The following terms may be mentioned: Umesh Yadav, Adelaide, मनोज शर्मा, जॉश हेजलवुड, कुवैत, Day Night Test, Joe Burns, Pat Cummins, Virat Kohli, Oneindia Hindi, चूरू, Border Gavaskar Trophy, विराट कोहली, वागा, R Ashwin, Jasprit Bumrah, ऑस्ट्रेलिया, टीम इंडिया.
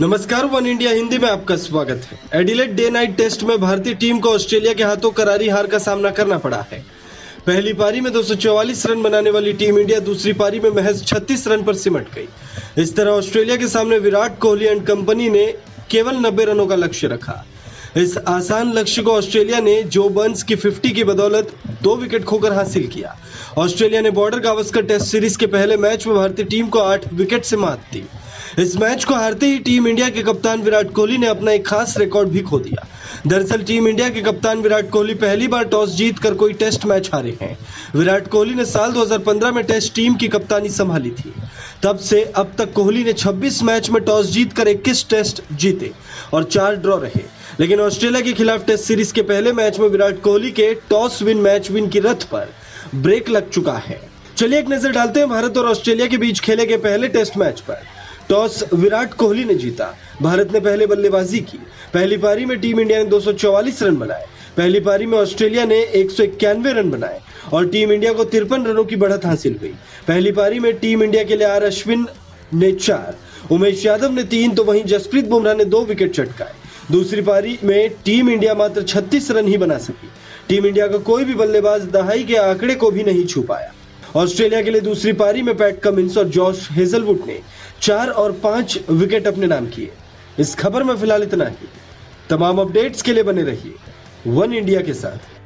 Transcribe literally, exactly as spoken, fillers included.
नमस्कार, one India Hindi में आपका स्वागत है। एडिलेड डे नाइट टेस्ट में भारतीय टीम को ऑस्ट्रेलिया के हाथों करारी हार का सामना करना पड़ा है। पहली पारी में दो सौ चौवालीस रन बनाने वाली टीम इंडिया दूसरी पारी में महज छत्तीस रन पर सिमट गई। इस तरह ऑस्ट्रेलिया के सामने विराट कोहली एंड कंपनी ने केवल नब्बे रनों का लक्ष्य रखा। इस आसान लक्ष्य को ऑस्ट्रेलिया ने जो बर्न्स की पचास की बदौलत दो विकेट खोकर हासिल किया। ऑस्ट्रेलिया ने बॉर्डर गावस्कर टेस्ट सीरीज के पहले मैच में भारतीय टीम को आठ विकेट से मात दी। इस मैच को हारते ही टीम इंडिया के कप्तान विराट कोहली ने अपना एक खास रिकॉर्ड भी खो दिया। दरअसल टीम इंडिया के कप्तान विराट कोहली पहली बार टॉस जीतकर कोई टेस्ट मैच हारे हैं। विराट कोहली ने साल दो हज़ार पंद्रह में टेस्ट टीम की कप्तानी संभाली थी। तब से अब तक कोहली ने छब्बीस मैच में टॉस जीतकर इक्कीस टेस्ट जीते और चार ड्रॉ रहे, लेकिन ऑस्ट्रेलिया के खिलाफ टेस्ट सीरीज के पहले मैच में विराट कोहली के टॉस विन मैच विन की रथ पर ब्रेक लग चुका है। चलिए एक नजर डालते हैं भारत और ऑस्ट्रेलिया के बीच खेले गए पहले टेस्ट मैच पर। टॉस विराट कोहली ने जीता। भारत ने पहले बल्लेबाजी की। पहली पारी में टीम इंडिया ने दो सौ चौवालीस रन बनाए। पहली पारी में ऑस्ट्रेलिया ने एक सौ इक्यानवे रन बनाए और टीम इंडिया को तिरपन रनों की बढ़त हासिल हुई। पहली पारी में टीम इंडिया के लिए आर अश्विन ने चार, उमेश यादव ने तीन तो वहीं जसप्रीत बुमराह ने दो विकेट चटकाए। दूसरी पारी में टीम इंडिया मात्र छत्तीस रन ही बना सकी। टीम इंडिया का कोई भी बल्लेबाज दहाई के आंकड़े को भी नहीं छू पाया। ऑस्ट्रेलिया के लिए दूसरी पारी में पैट कमिंस और जॉश हेजलवुड ने चार और पांच विकेट अपने नाम किए। इस खबर में फिलहाल इतना ही। तमाम अपडेट्स के लिए बने रहिए वन इंडिया के साथ।